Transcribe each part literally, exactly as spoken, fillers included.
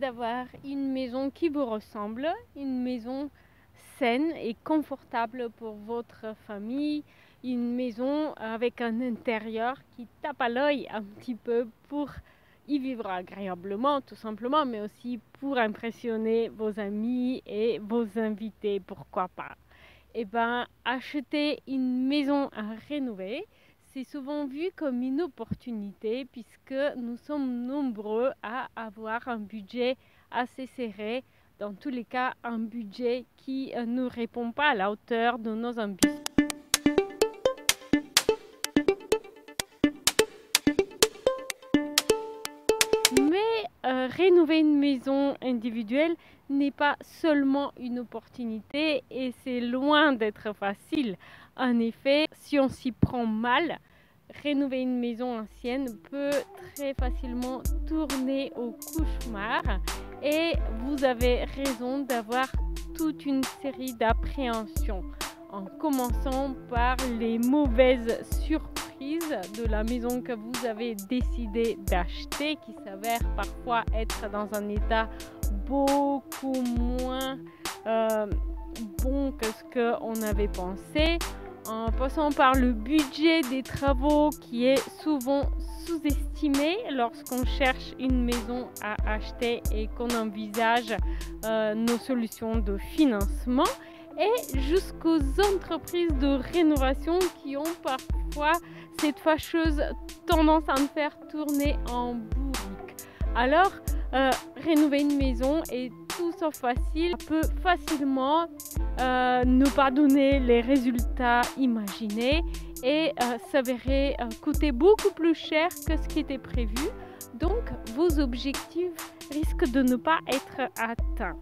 D'avoir une maison qui vous ressemble, une maison saine et confortable pour votre famille, une maison avec un intérieur qui tape à l'œil un petit peu pour y vivre agréablement tout simplement, mais aussi pour impressionner vos amis et vos invités, pourquoi pas. Et ben, acheter une maison à rénover, c'est souvent vu comme une opportunité puisque nous sommes nombreux à avoir un budget assez serré, dans tous les cas un budget qui ne répond pas à la hauteur de nos ambitions. Mais euh, rénover une maison individuelle n'est pas seulement une opportunité et c'est loin d'être facile. En effet, si on s'y prend mal, rénover une maison ancienne peut très facilement tourner au cauchemar et vous avez raison d'avoir toute une série d'appréhensions en commençant par les mauvaises surprises de la maison que vous avez décidé d'acheter qui s'avère parfois être dans un état beaucoup moins euh, bon que ce qu'on avait pensé, en passant par le budget des travaux qui est souvent sous-estimé lorsqu'on cherche une maison à acheter et qu'on envisage euh, nos solutions de financement, et jusqu'aux entreprises de rénovation qui ont parfois cette fâcheuse tendance à me faire tourner en bourrique. Alors, euh, rénover une maison est tout sauf facile, peut facilement euh, ne pas donner les résultats imaginés et euh, s'avérer euh, coûter beaucoup plus cher que ce qui était prévu. Donc vos objectifs risquent de ne pas être atteints.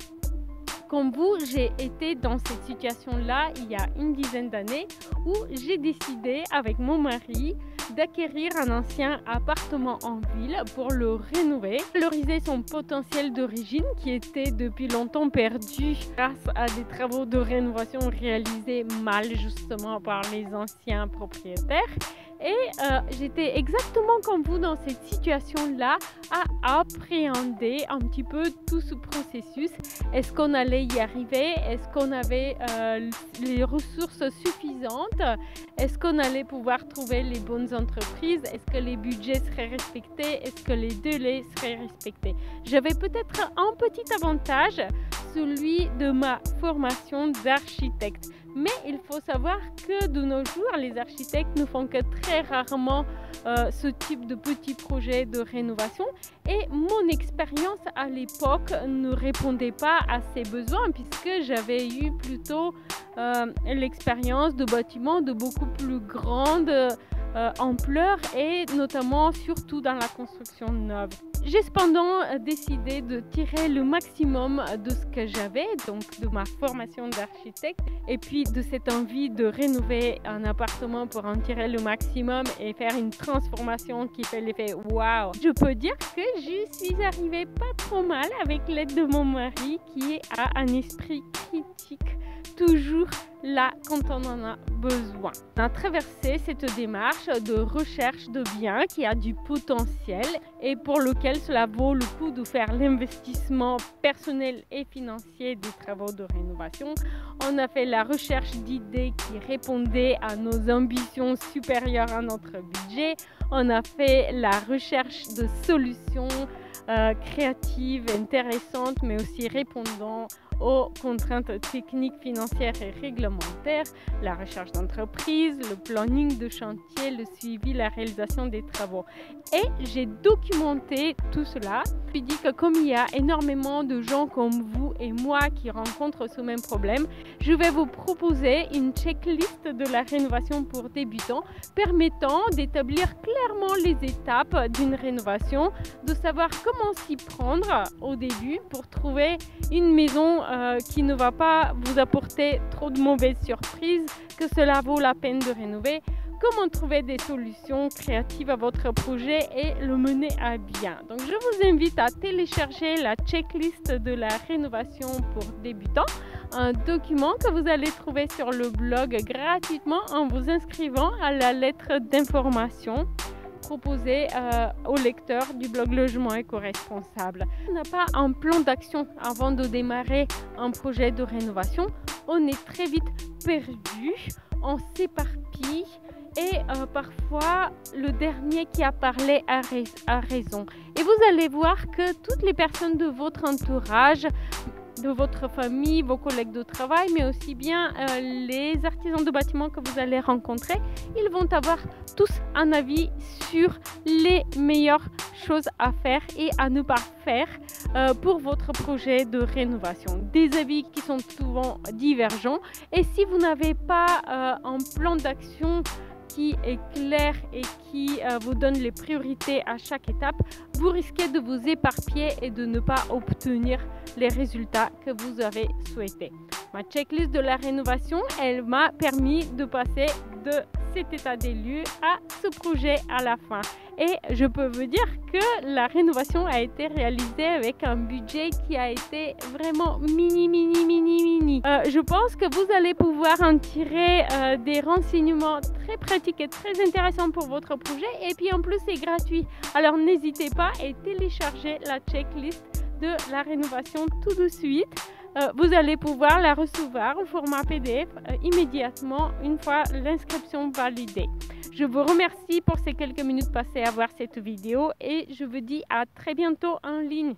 Comme vous, j'ai été dans cette situation-là il y a une dizaine d'années où j'ai décidé avec mon mari d'acquérir un ancien appartement en ville pour le rénover, valoriser son potentiel d'origine qui était depuis longtemps perdu grâce à des travaux de rénovation réalisés mal justement par les anciens propriétaires. Et euh, j'étais exactement comme vous dans cette situation-là à appréhender un petit peu tout ce processus. Est-ce qu'on allait y arriver? Est-ce qu'on avait euh, les ressources suffisantes? Est-ce qu'on allait pouvoir trouver les bonnes entreprises? Est-ce que les budgets seraient respectés? Est-ce que les délais seraient respectés? J'avais peut-être un petit avantage, celui de ma formation d'architecte. Mais il faut savoir que de nos jours, les architectes ne font que très rarement euh, ce type de petits projets de rénovation. Et mon expérience à l'époque ne répondait pas à ces besoins puisque j'avais eu plutôt euh, l'expérience de bâtiments de beaucoup plus grande euh, ampleur et notamment surtout dans la construction neuve. J'ai cependant décidé de tirer le maximum de ce que j'avais, donc de ma formation d'architecte et puis de cette envie de rénover un appartement pour en tirer le maximum et faire une transformation qui fait l'effet waouh. Je peux dire que je suis arrivée pas trop mal avec l'aide de mon mari qui a un esprit critique, toujours là quand on en a besoin. On a traversé cette démarche de recherche de biens qui a du potentiel et pour lequel cela vaut le coup de faire l'investissement personnel et financier des travaux de rénovation. On a fait la recherche d'idées qui répondaient à nos ambitions supérieures à notre budget. On a fait la recherche de solutions euh, créatives, intéressantes, mais aussi répondant aux contraintes techniques, financières et réglementaires, la recherche d'entreprise, le planning de chantier, le suivi, la réalisation des travaux. Et j'ai documenté tout cela. Je me suis dit que comme il y a énormément de gens comme vous et moi qui rencontrent ce même problème, je vais vous proposer une checklist de la rénovation pour débutants permettant d'établir clairement les étapes d'une rénovation, de savoir comment s'y prendre au début pour trouver une maison Euh, qui ne va pas vous apporter trop de mauvaises surprises, que cela vaut la peine de rénover, comment trouver des solutions créatives à votre projet et le mener à bien. Donc je vous invite à télécharger la checklist de la rénovation pour débutants, un document que vous allez trouver sur le blog gratuitement en vous inscrivant à la lettre d'information proposer euh, aux lecteurs du blog Logement Éco-Responsable. On n'a pas un plan d'action avant de démarrer un projet de rénovation. On est très vite perdu, on s'éparpille et euh, parfois le dernier qui a parlé a, rais a raison. Et vous allez voir que toutes les personnes de votre entourage, de votre famille, vos collègues de travail, mais aussi bien euh, les artisans de bâtiments que vous allez rencontrer, ils vont avoir tous un avis sur les meilleures choses à faire et à ne pas faire euh, pour votre projet de rénovation. Des avis qui sont souvent divergents, et si vous n'avez pas euh, un plan d'action qui est clair et qui euh, vous donne les priorités à chaque étape, vous risquez de vous éparpiller et de ne pas obtenir les résultats que vous avez souhaités. Ma checklist de la rénovation, elle m'a permis de passer de cet état des lieux à ce projet à la fin. Et je peux vous dire que la rénovation a été réalisée avec un budget qui a été vraiment mini, mini, mini, mini. Euh, je pense que vous allez pouvoir en tirer euh, des renseignements très pratiques et très intéressants pour votre projet. Et puis en plus, c'est gratuit. Alors n'hésitez pas et téléchargez la checklist de la rénovation tout de suite. Euh, vous allez pouvoir la recevoir au format P D F euh, immédiatement une fois l'inscription validée. Je vous remercie pour ces quelques minutes passées à voir cette vidéo et je vous dis à très bientôt en ligne.